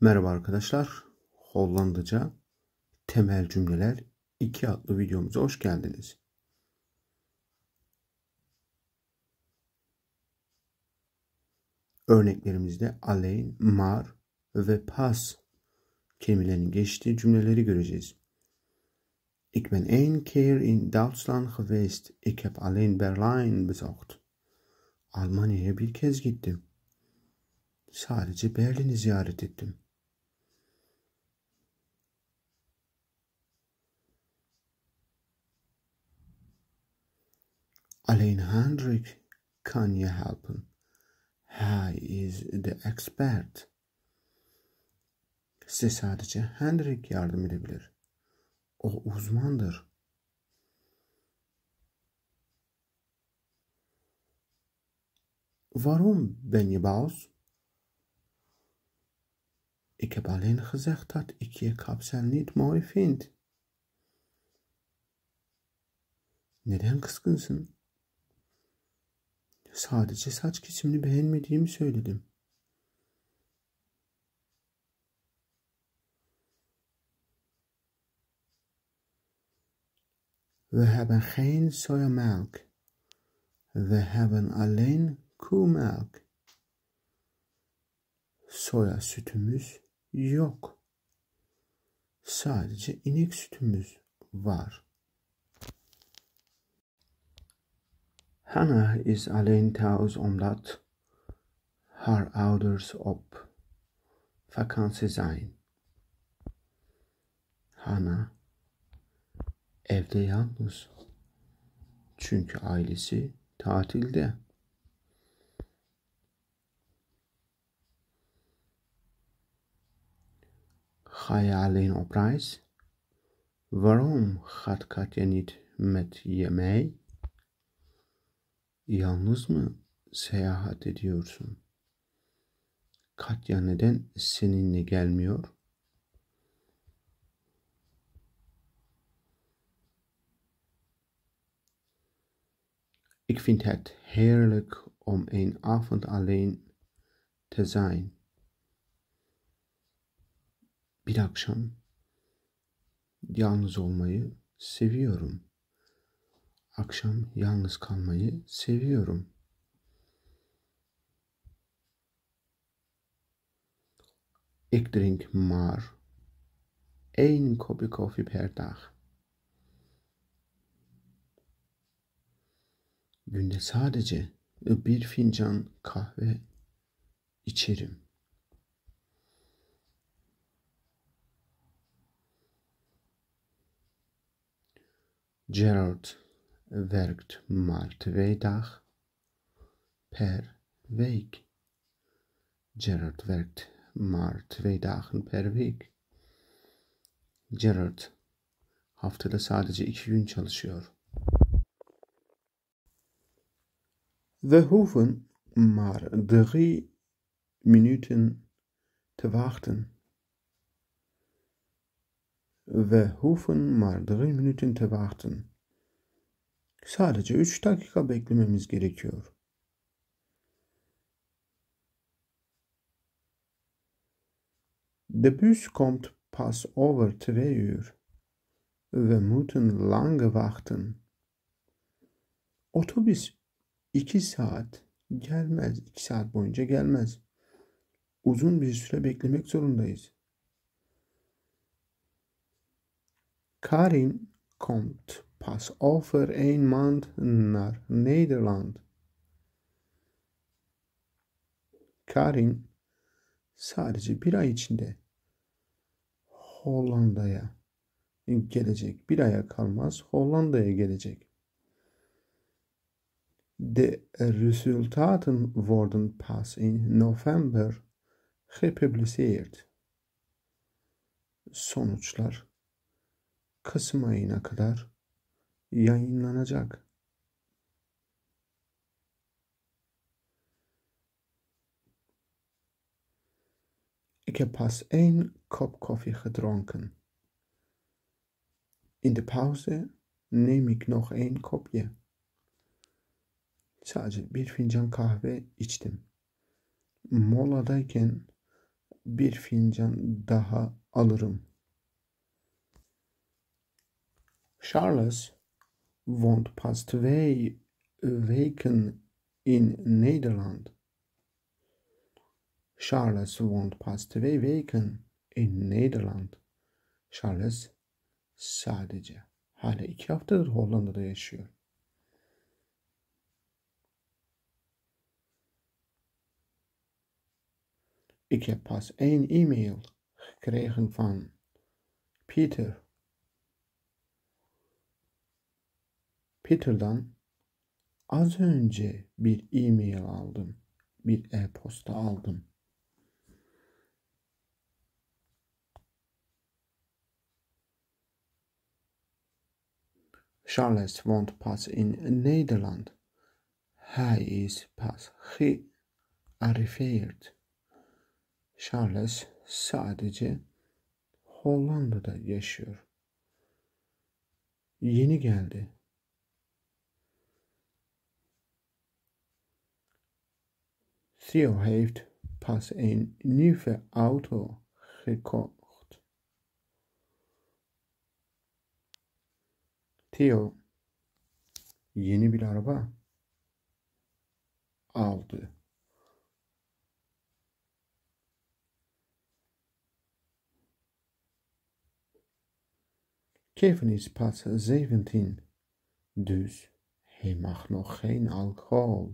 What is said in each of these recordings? Merhaba arkadaşlar, Hollandaca temel cümleler 2 adlı videomuza hoş geldiniz. Örneklerimizde alleen, maar ve pas kelimelerin geçtiği cümleleri göreceğiz. Ik ben één keer in Duitsland geweest. Ik heb alleen Berlijn bezocht. Almanya'ya bir kez gittim. Sadece Berlin'i ziyaret ettim. Alleen Hendrik kan je helpen. Hij is de expert. Size sadece Hendrik yardım edebilir. O uzmandır. Waarom ben je boos? Ik heb alleen gezegd dat ik je kapsel niet mooi vind. Neden kızgınsın? Sadece saç kesimini beğenmediğimi söyledim. We hebben geen sojamelk. We hebben alleen koemelk. Soya sütümüz yok. Sadece inek sütümüz var. Hannah is alleen thuis omdat haar ouders op vakantie zijn. Hannah evde yalnız çünkü ailesi tatilde. Ga je alleen op reis? Waarom gaat Katja niet met je mee? Yalnız mı seyahat ediyorsun? Katya neden seninle gelmiyor? Ik vind het heerlijk om een avond alleen te zijn. Bir akşam yalnız olmayı seviyorum. Akşam yalnız kalmayı seviyorum. Ik drink maar één kopje koffie per dag. Günde sadece bir fincan kahve içerim. Gerard werkt maar 2 dagen per week. Gerard werkt maar 2 dagen per week. Gerard haftada sadece 2 gün çalışıyor. We hoeven maar 3 minuten te wachten. We hoeven maar 3 minuten te wachten. Sadece 3 dakika beklememiz gerekiyor. De bus komt pas over 2 uur. We moeten lange wachten. Otobüs 2 saat gelmez. 2 saat boyunca gelmez. Uzun bir süre beklemek zorundayız. Karin komt pas over 1 maand naar Nederland. Karin sadece 1 ay içinde Hollanda'ya gelecek. 1 aya kalmaz Hollanda'ya gelecek. De resultaten worden pas in november gepubliceerd. Sonuçlar Kasım ayına kadar yayınlanacak. Ik heb pas 1 kop koffie gedronken. In de pauze neem ik nog 1 kopje. Sadece 1 fincan kahve içtim. Moladayken bir fincan daha alırım. Charles wohnt past twee weken in Nederland. Charles wohnt past twee weken in Nederland. Charles sadece hala 2 haftadır Hollanda'da yaşıyor. Ik heb pas 1 e-mail gekregen van Pieter. Peter'dan az önce bir e-mail aldım. Bir e-posta aldım. Charles woont pas in Nederland. Hij is pas gearriveerd. Charles sadece Hollanda'da yaşıyor. Yeni geldi. Theo heeft pas een nieuwe auto gekocht. Theo yeni bir araba aldı. Kevin is pas 17, dus hij mag nog geen alcohol.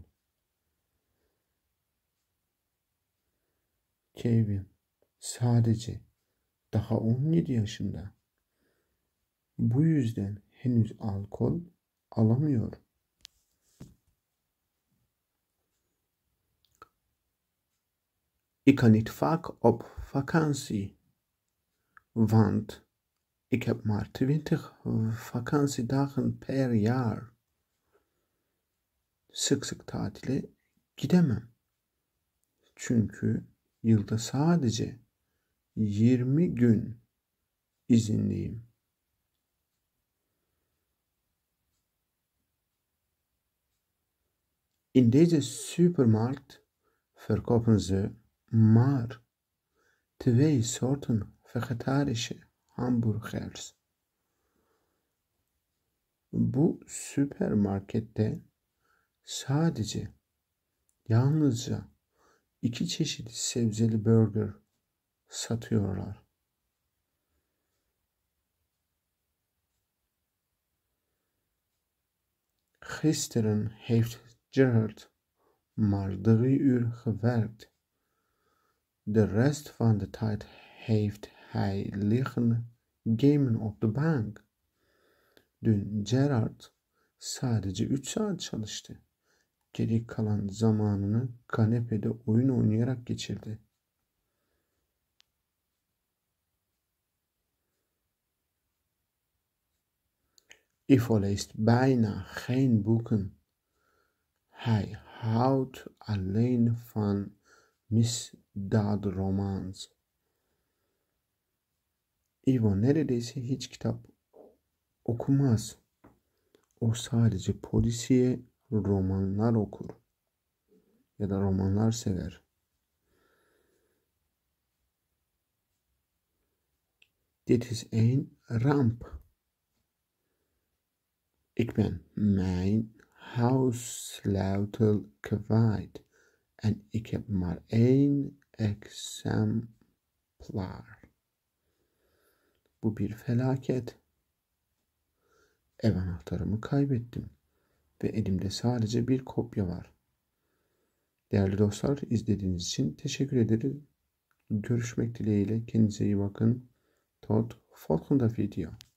Kevin sadece daha 17 yaşında. Bu yüzden henüz alkol alamıyor. Ik kan niet vaak op vakantie, want ik heb maar 20 vakantiedagen per jaar. Sık sık tatile gidemem. Çünkü yılda sadece 20 gün izinliyim. In deze supermarkt verkopen ze maar 2 soorten vegetarische hamburgers. Bu süpermarkette yalnızca 2 çeşit sebzeli burger satıyorlar. Gisteren heeft Gerard maar 3 uur gewerkt. De rest van de tijd heeft hij liggen gamen op de bank. Dün Gerard sadece 3 saat çalıştı. Geri kalan zamanını kanepede oyun oynayarak geçirdi. Ivo leest bijna geen boeken. Hij houdt alleen van misdaadromans. Ivo neredeyse hiç kitap okumaz. O sadece polisiye romanlar okur ya da romanlar sever. Dit is een ramp. Ik ben mijn huissleutel kwijt en ik heb maar 1 exemplaar. Bu bir felaket. Ev anahtarımı kaybettim ve elimde sadece bir kopya var. Değerli dostlar, izlediğiniz için teşekkür ederim. Görüşmek dileğiyle, kendinize iyi bakın. Tot volgende video.